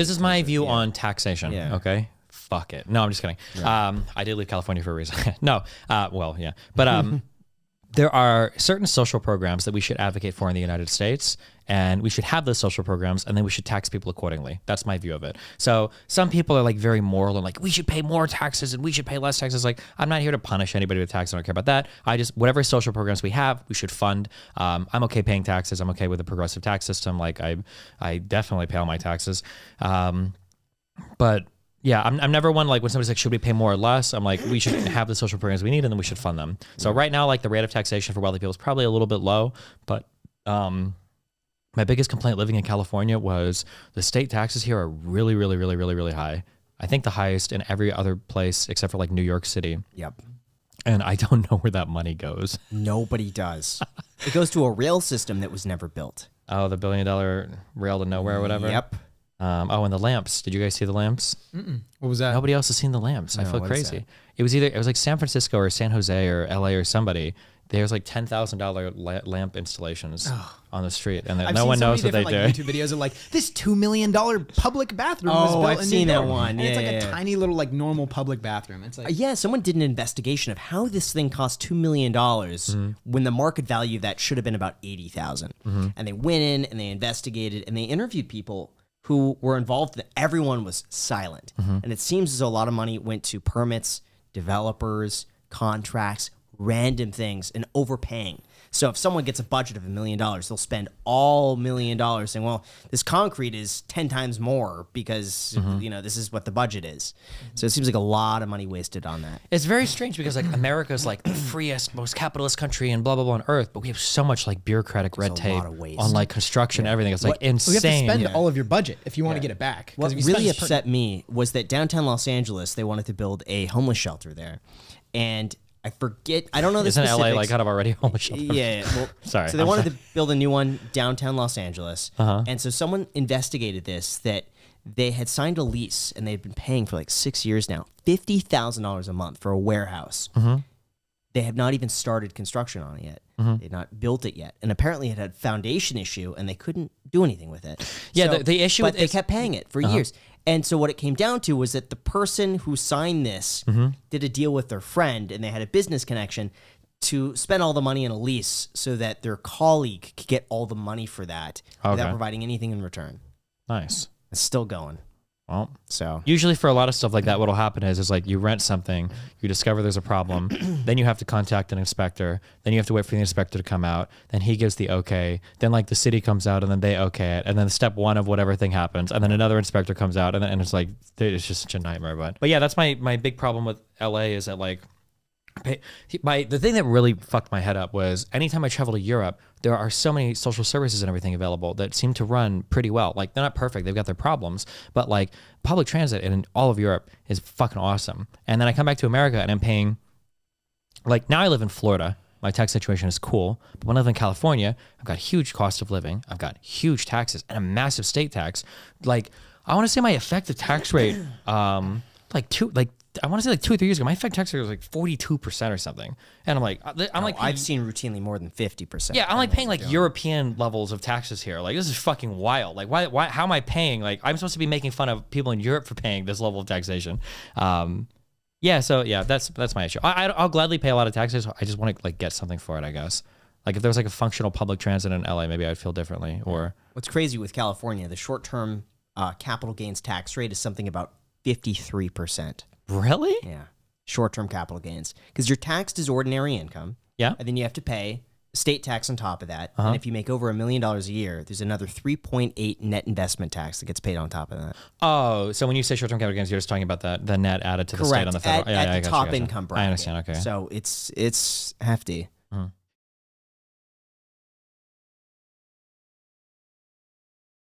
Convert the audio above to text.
this is my view on taxation. Yeah. Okay. Fuck it. No, I'm just kidding. Right. I did leave California for a reason. No. Well, yeah. But there are certain social programs that we should advocate for in the United States, and we should have those social programs, and then we should tax people accordingly. That's my view of it. So some people are like very moral and like, we should pay more taxes and we should pay less taxes. Like, I'm not here to punish anybody with tax. I don't care about that. I just, whatever social programs we have, we should fund. I'm okay paying taxes. I'm okay with the progressive tax system. Like I definitely pay all my taxes. But yeah, I'm never one like when somebody's like, should we pay more or less? I'm like, we should have the social programs we need and then we should fund them. So right now, like the rate of taxation for wealthy people is probably a little bit low, but my biggest complaint living in California was the state taxes here are really, really, really, really, really high. I think the highest in every other place except for like New York City. Yep. And I don't know where that money goes. Nobody does. It goes to a rail system that was never built. Oh, the $1 billion rail to nowhere or whatever? Yep. Oh, and the lamps. Did you guys see the lamps? Mm-mm. What was that? Nobody else has seen the lamps. No, I feel crazy. It was either, it was like San Francisco or San Jose or LA or somebody. There's like $10,000 lamp installations on the street, and no one knows what they do. I've seen so many different like, YouTube videos of like, this $2 million public bathroom was built in New York. Oh, I've seen that one. And yeah, it's like a tiny little like normal public bathroom. It's like yeah, someone did an investigation of how this thing cost $2 million when the market value of that should have been about $80,000. And they went in and they investigated and they interviewed people who were involved. Everyone was silent. And it seems as though a lot of money went to permits, developers, contracts, random things, and overpaying. So if someone gets a budget of $1 million, they'll spend all $1 million saying, well, this concrete is 10 times more because you know, this is what the budget is. So it seems like a lot of money wasted on that. It's very strange because like America's like the freest, most capitalist country and blah, blah, blah on earth, but we have so much like bureaucratic red tape on like construction and everything. It's like insane. You have to spend all of your budget if you want to get it back. What really upset me was that downtown Los Angeles, they wanted to build a homeless shelter there. And I forget, I don't know the specifics. Isn't LA like kind of already homeless shelter? Yeah, well, sorry. So they wanted to build a new one downtown Los Angeles. And so someone investigated this, that they had signed a lease and they've been paying for like 6 years now, $50,000 a month for a warehouse. They have not even started construction on it yet. They've not built it yet. And apparently it had foundation issue and they couldn't do anything with it. Yeah, so, the issue but they kept paying it for years. And so what it came down to was that the person who signed this did a deal with their friend, and they had a business connection to spend all the money in a lease so that their colleague could get all the money for that without providing anything in return. Nice. It's still going. Well, so usually for a lot of stuff like that, what'll happen is like you rent something, you discover there's a problem, then you have to contact an inspector, then you have to wait for the inspector to come out, then he gives the okay, then like the city comes out and then they okay it, and then step one of whatever thing happens, and then another inspector comes out, and then it's like it's just such a nightmare. But yeah, that's my big problem with LA is that like the thing that really fucked my head up was anytime I travel to Europe, there are so many social services and everything available that seem to run pretty well. Like they're not perfect, they've got their problems, but like public transit in all of Europe is fucking awesome. And then I come back to America and I'm paying, like now I live in Florida, my tax situation is cool, but when I live in California, I've got huge cost of living, I've got huge taxes and a massive state tax. Like I wanna say my effective tax rate, I want to say like 2 or 3 years ago, my effective tax rate was like 42% or something, and I've seen routinely more than 50%. Yeah, I'm like paying like European levels of taxes here. Like this is fucking wild. Like why? How am I paying? Like I'm supposed to be making fun of people in Europe for paying this level of taxation. Yeah. So yeah, that's my issue. I'll gladly pay a lot of taxes. I just want to like get something for it, I guess. Like if there was like a functional public transit in LA, maybe I'd feel differently. Or what's crazy with California, the short-term capital gains tax rate is something about 53%. Really? Yeah. Short-term capital gains. Because you're taxed as ordinary income. Yeah. And then you have to pay state tax on top of that. And if you make over $1 million a year, there's another 3.8 net investment tax that gets paid on top of that. Oh, so when you say short-term capital gains, you're just talking about the net added to the state on the federal. Correct. At the top income bracket. I understand. Okay. So it's hefty.